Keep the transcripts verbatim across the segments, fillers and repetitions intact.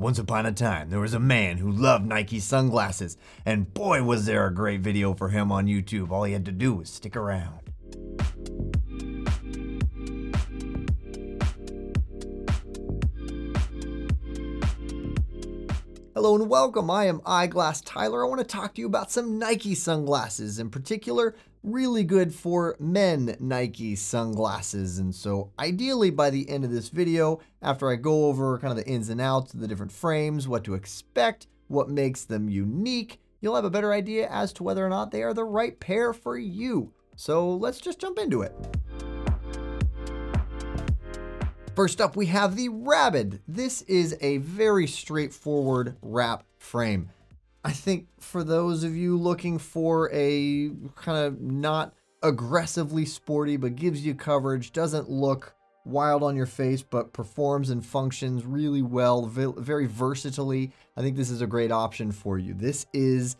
Once upon a time, there was a man who loved Nike sunglasses, and boy was there a great video for him on YouTube. All he had to do was stick around. Hello and welcome, I am Eyeglass Tyler. I want to talk to you about some Nike sunglasses, in particular, really good for men Nike sunglasses. And so ideally by the end of this video, after I go over kind of the ins and outs of the different frames, what to expect, what makes them unique, you'll have a better idea as to whether or not they are the right pair for you. So let's just jump into it. First up, we have the Rabid. This is a very straightforward wrap frame. I think for those of you looking for a kind of not aggressively sporty, but gives you coverage, doesn't look wild on your face, but performs and functions really well, very versatilely, I think this is a great option for you. This is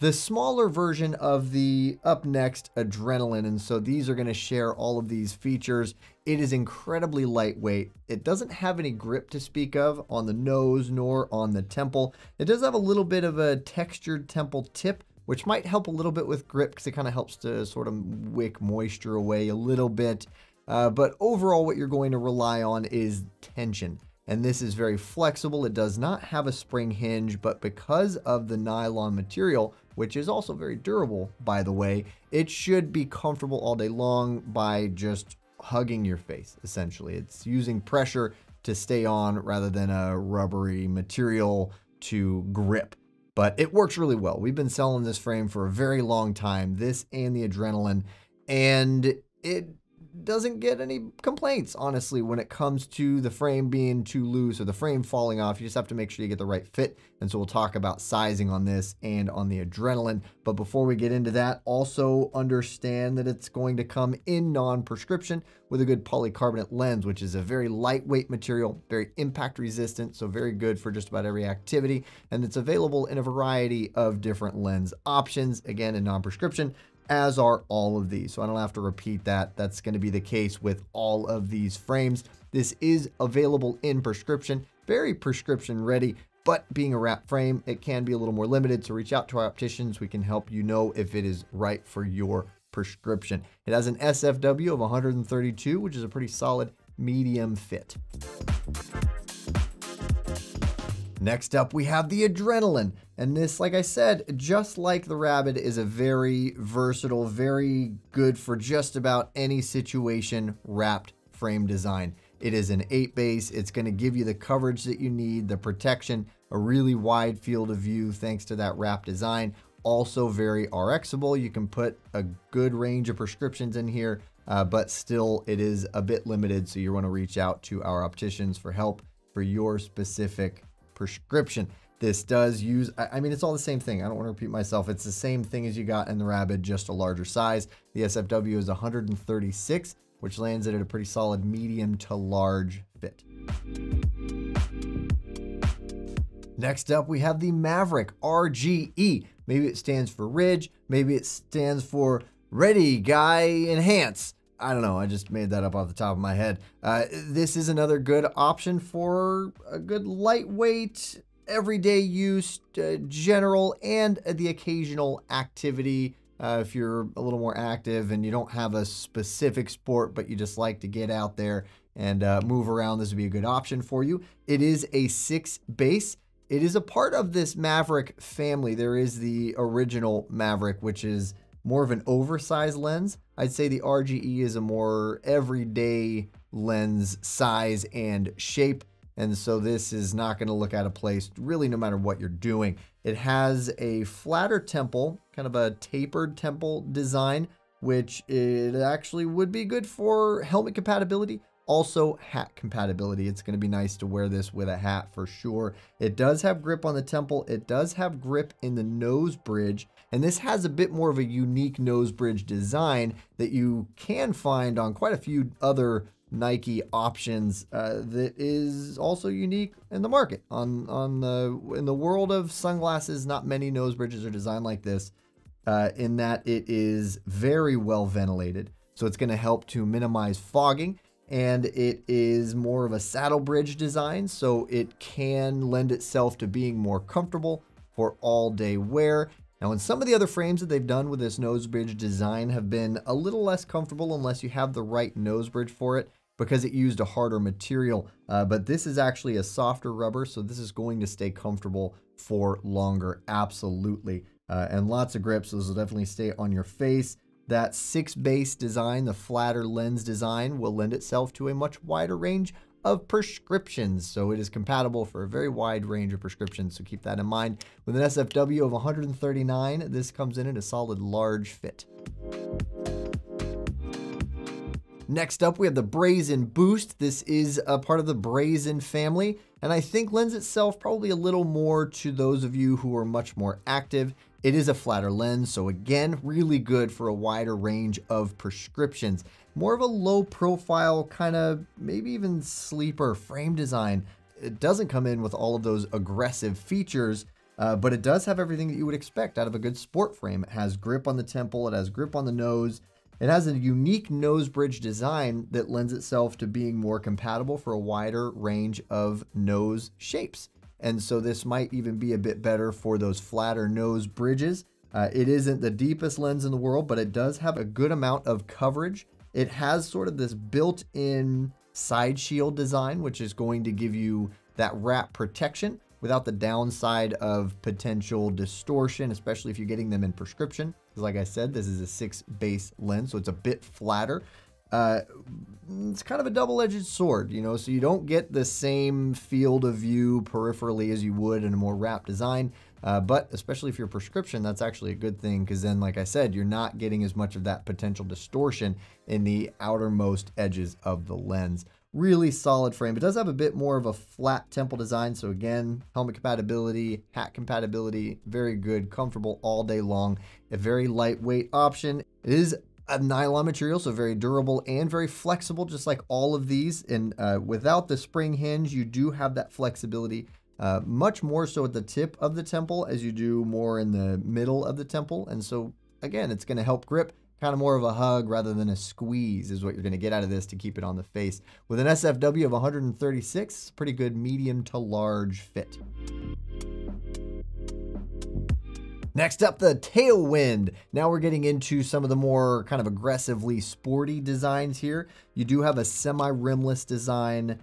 the smaller version of the Up Next Adrenaline, and so these are going to share all of these features. It is incredibly lightweight. It doesn't have any grip to speak of on the nose nor on the temple. It does have a little bit of a textured temple tip, which might help a little bit with grip because it kind of helps to sort of wick moisture away a little bit. Uh, but overall, what you're going to rely on is tension. And this is very flexible. It does not have a spring hinge, but because of the nylon material, which is also very durable, by the way, it should be comfortable all day long by just hugging your face, essentially. It's using pressure to stay on rather than a rubbery material to grip. But it works really well. We've been selling this frame for a very long time, this and the Adrenaline, and it doesn't get any complaints, honestly, when it comes to the frame being too loose or the frame falling off. You just have to make sure you get the right fit. And so we'll talk about sizing on this and on the Adrenaline. But before we get into that, also understand that it's going to come in non-prescription with a good polycarbonate lens, which is a very lightweight material, very impact resistant, so very good for just about every activity. And it's available in a variety of different lens options, again, in non-prescription, as are all of these. So I don't have to repeat that. That's going to be the case with all of these frames. This is available in prescription, very prescription ready, but being a wrap frame, it can be a little more limited. So reach out to our opticians. We can help you know if it is right for your prescription. It has an S F W of one hundred thirty-two, which is a pretty solid medium fit. Next up, we have the Adrenaline. And this, like I said, just like the Rabid, is a very versatile, very good for just about any situation wrapped frame design. It is an eight base. It's going to give you the coverage that you need, the protection, a really wide field of view thanks to that wrap design. Also very RXable. You can put a good range of prescriptions in here, uh, but still it is a bit limited. So you want to reach out to our opticians for help for your specific prescription. This does use, I mean, it's all the same thing. I don't want to repeat myself. It's the same thing as you got in the Rabid, just a larger size. The S F W is one hundred thirty-six, which lands it at a pretty solid medium to large fit. Next up, we have the Maverick R G E. Maybe it stands for Ridge. Maybe it stands for Ready Guy Enhance. I don't know, I just made that up off the top of my head. Uh, this is another good option for a good lightweight, everyday use, uh, general, and the occasional activity. Uh, if you're a little more active and you don't have a specific sport, but you just like to get out there and uh, move around, this would be a good option for you. It is a six base. It is a part of this Maverick family. There is the original Maverick, which is more of an oversized lens. I'd say the R G E is a more everyday lens size and shape. And so this is not gonna look out of place really no matter what you're doing. It has a flatter temple, kind of a tapered temple design, which it actually would be good for helmet compatibility, also hat compatibility. It's gonna be nice to wear this with a hat for sure. It does have grip on the temple. It does have grip in the nose bridge. And this has a bit more of a unique nose bridge design that you can find on quite a few other Nike options uh, that is also unique in the market. On, on the, in the world of sunglasses, not many nose bridges are designed like this uh, in that it is very well ventilated. So it's gonna help to minimize fogging. and it is more of a saddle bridge design, so it can lend itself to being more comfortable for all day wear. Now, in some of the other frames that they've done with this nose bridge design have been a little less comfortable unless you have the right nose bridge for it, because it used a harder material, uh, but this is actually a softer rubber, so this is going to stay comfortable for longer, absolutely. Uh, and lots of grips, so this will definitely stay on your face. That six base design, the flatter lens design, will lend itself to a much wider range of prescriptions. So it is compatible for a very wide range of prescriptions, so keep that in mind. With an S F W of one thirty-nine, this comes in at a solid large fit. Next up, we have the Brazen Boost. This is a part of the Brazen family, and I think lends itself probably a little more to those of you who are much more active. It is a flatter lens, so again, really good for a wider range of prescriptions. More of a low profile, kind of maybe even sleeper frame design. It doesn't come in with all of those aggressive features, uh, but it does have everything that you would expect out of a good sport frame. It has grip on the temple, it has grip on the nose, it has a unique nose bridge design that lends itself to being more compatible for a wider range of nose shapes. And so this might even be a bit better for those flatter nose bridges. Uh, it isn't the deepest lens in the world, but it does have a good amount of coverage. It has sort of this built-in side shield design, which is going to give you that wrap protection without the downside of potential distortion, especially if you're getting them in prescription. Because like I said, this is a six base lens, so it's a bit flatter. Uh, it's kind of a double-edged sword, you know, so you don't get the same field of view peripherally as you would in a more wrap design. Uh, but especially if you're prescription, that's actually a good thing, because then, like I said, you're not getting as much of that potential distortion in the outermost edges of the lens. Really solid frame. It does have a bit more of a flat temple design. So again, helmet compatibility, hat compatibility, very good, comfortable all day long. A very lightweight option. It is a nylon material, so very durable and very flexible, just like all of these. And uh, without the spring hinge, you do have that flexibility. Uh, much more so at the tip of the temple as you do more in the middle of the temple. And so again, it's going to help grip, kind of more of a hug rather than a squeeze is what you're going to get out of this to keep it on the face. With an S F W of one thirty-six, pretty good medium to large fit. Next up, the Tailwind. Now we're getting into some of the more kind of aggressively sporty designs here. You do have a semi-rimless design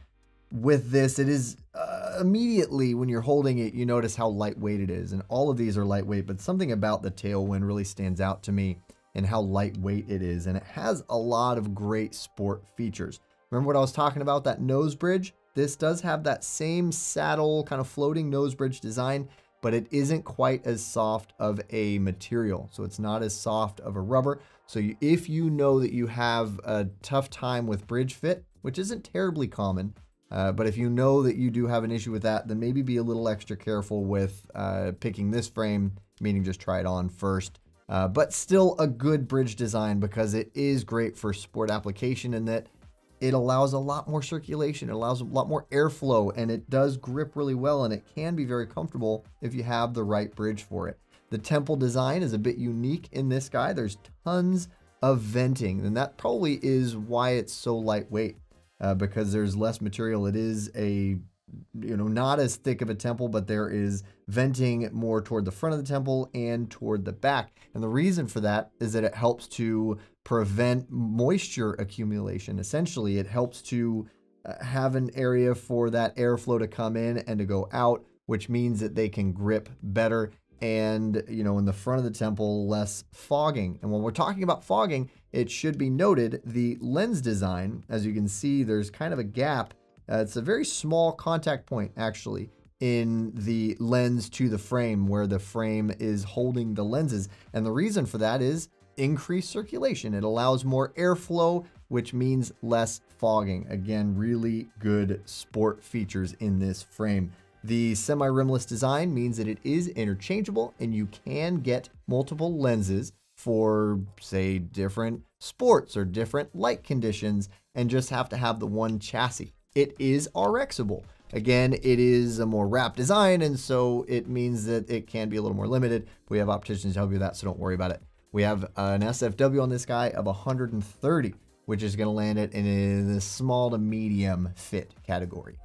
with this. It is uh, immediately when you're holding it, you notice how lightweight it is, and all of these are lightweight, but something about the Tailwind really stands out to me and how lightweight it is, and it has a lot of great sport features. Remember what I was talking about, that nose bridge? This does have that same saddle kind of floating nose bridge design, but it isn't quite as soft of a material, so it's not as soft of a rubber. So you, if you know that you have a tough time with bridge fit, which isn't terribly common, Uh, but if you know that you do have an issue with that, then maybe be a little extra careful with uh, picking this frame, meaning just try it on first. Uh, but still a good bridge design, because it is great for sport application in that it allows a lot more circulation, it allows a lot more airflow, and it does grip really well, and it can be very comfortable if you have the right bridge for it. The temple design is a bit unique in this guy. There's tons of venting, and that probably is why it's so lightweight. Uh, because there's less material. It is a, you know, not as thick of a temple, but there is venting more toward the front of the temple and toward the back. And the reason for that is that it helps to prevent moisture accumulation. Essentially, it helps to uh, have an area for that airflow to come in and to go out, which means that they can grip better. And, you know, in the front of the temple, less fogging. And when we're talking about fogging, it should be noted the lens design, as you can see, there's kind of a gap. Uh, it's a very small contact point, actually, in the lens to the frame where the frame is holding the lenses. And the reason for that is increased circulation. It allows more airflow, which means less fogging. Again, really good sport features in this frame. The semi-rimless design means that it is interchangeable, and you can get multiple lenses for, say, different sports or different light conditions, and just have to have the one chassis. It is R X able. Again, it is a more wrap design, and so it means that it can be a little more limited. We have opticians to help you with that, so don't worry about it. We have an S F W on this guy of one hundred thirty. which is going to land it in the small to medium fit category.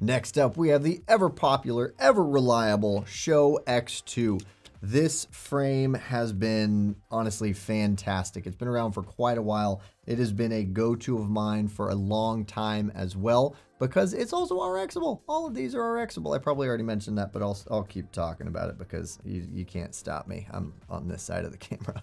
Next up, we have the ever popular, ever reliable Show X two. This frame has been honestly fantastic. It's been around for quite a while. It has been a go-to of mine for a long time as well, because it's also R X-able. All of these are R X-able. I probably already mentioned that, but I'll, I'll keep talking about it because you, you can't stop me. I'm on this side of the camera.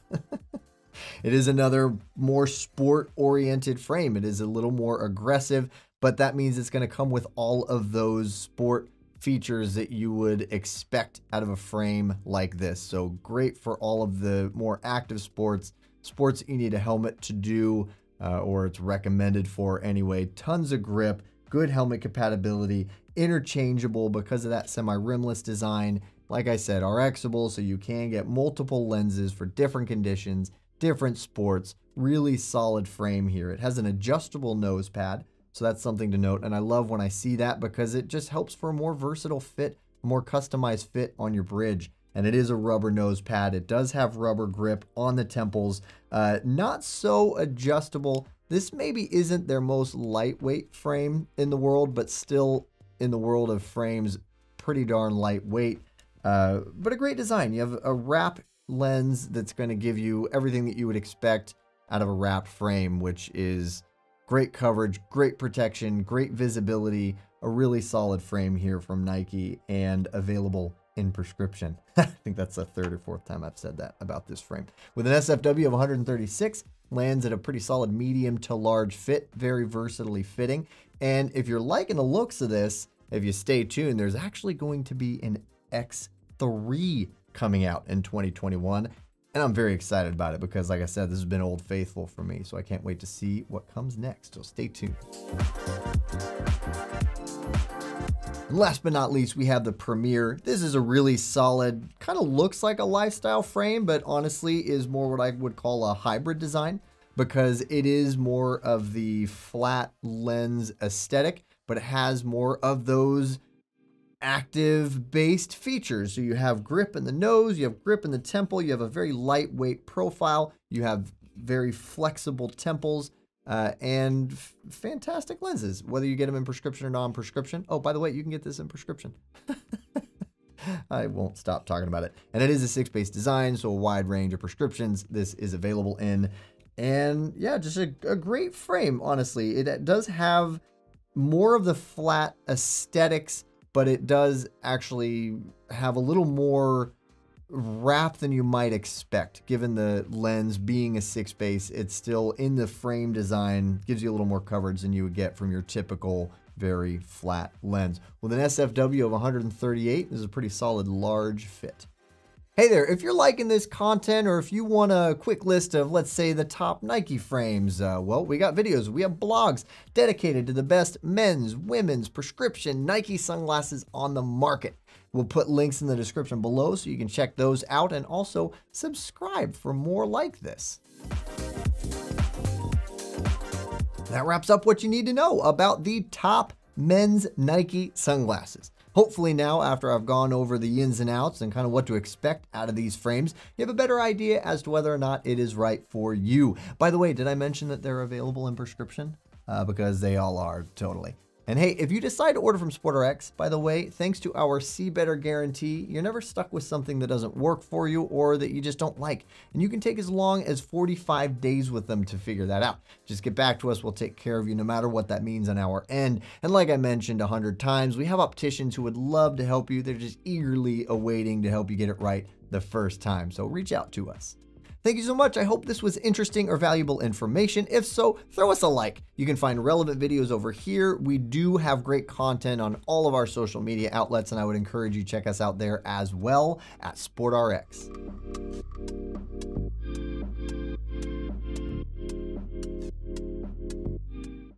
It is another more sport-oriented frame. It is a little more aggressive, but that means it's going to come with all of those sport features that you would expect out of a frame like this. So great for all of the more active sports, sports that you need a helmet to do, uh, or it's recommended for anyway. Tons of grip, good helmet compatibility, interchangeable because of that semi-rimless design. Like I said, R X-able, so you can get multiple lenses for different conditions, different sports. Really solid frame here. It has an adjustable nose pad, so that's something to note. And I love when I see that because it just helps for a more versatile fit, a more customized fit on your bridge. And it is a rubber nose pad. It does have rubber grip on the temples. Uh, not so adjustable. This maybe isn't their most lightweight frame in the world, but still in the world of frames, pretty darn lightweight. Uh, but a great design. You have a wrap lens that's going to give you everything that you would expect out of a wrapped frame, which is great coverage, great protection, great visibility, a really solid frame here from Nike, and available in prescription. I think that's the third or fourth time I've said that about this frame. With an S F W of one hundred thirty-six, lands at a pretty solid medium to large fit, very versatily fitting. And if you're liking the looks of this, if you stay tuned, there's actually going to be an X three coming out in twenty twenty-one. And I'm very excited about it because, like I said, this has been Old Faithful for me. So I can't wait to see what comes next. So stay tuned. And last but not least, we have the Premier. This is a really solid, kind of looks like a lifestyle frame, but honestly is more what I would call a hybrid design because it is more of the flat lens aesthetic, but it has more of those active based features. So you have grip in the nose, you have grip in the temple, you have a very lightweight profile, you have very flexible temples, uh, and fantastic lenses, whether you get them in prescription or non-prescription. Oh, by the way, you can get this in prescription. I won't stop talking about it. And it is a six base design, so a wide range of prescriptions this is available in. And yeah, just a, a great frame, honestly. It, it does have more of the flat aesthetics, but it does actually have a little more wrap than you might expect. Given the lens being a six base, it's still in the frame design, gives you a little more coverage than you would get from your typical very flat lens. With an S F W of one hundred thirty-eight, this is a pretty solid large fit. Hey there, if you're liking this content or if you want a quick list of, let's say, the top Nike frames, uh, well, we got videos, we have blogs dedicated to the best men's, women's, prescription Nike sunglasses on the market. We'll put links in the description below so you can check those out and also subscribe for more like this. That wraps up what you need to know about the top men's Nike sunglasses. Hopefully now, after I've gone over the ins and outs and kind of what to expect out of these frames, you have a better idea as to whether or not it is right for you. By the way, did I mention that they're available in prescription? Uh, because they all are, totally. And hey, if you decide to order from SportRx, by the way, thanks to our See Better guarantee, you're never stuck with something that doesn't work for you or that you just don't like. And you can take as long as forty-five days with them to figure that out. Just get back to us. We'll take care of you no matter what that means on our end. And like I mentioned a hundred times, we have opticians who would love to help you. They're just eagerly awaiting to help you get it right the first time. So reach out to us. Thank you so much. I hope this was interesting or valuable information. If so, throw us a like. You can find relevant videos over here. We do have great content on all of our social media outlets, and I would encourage you to check us out there as well at SportRx.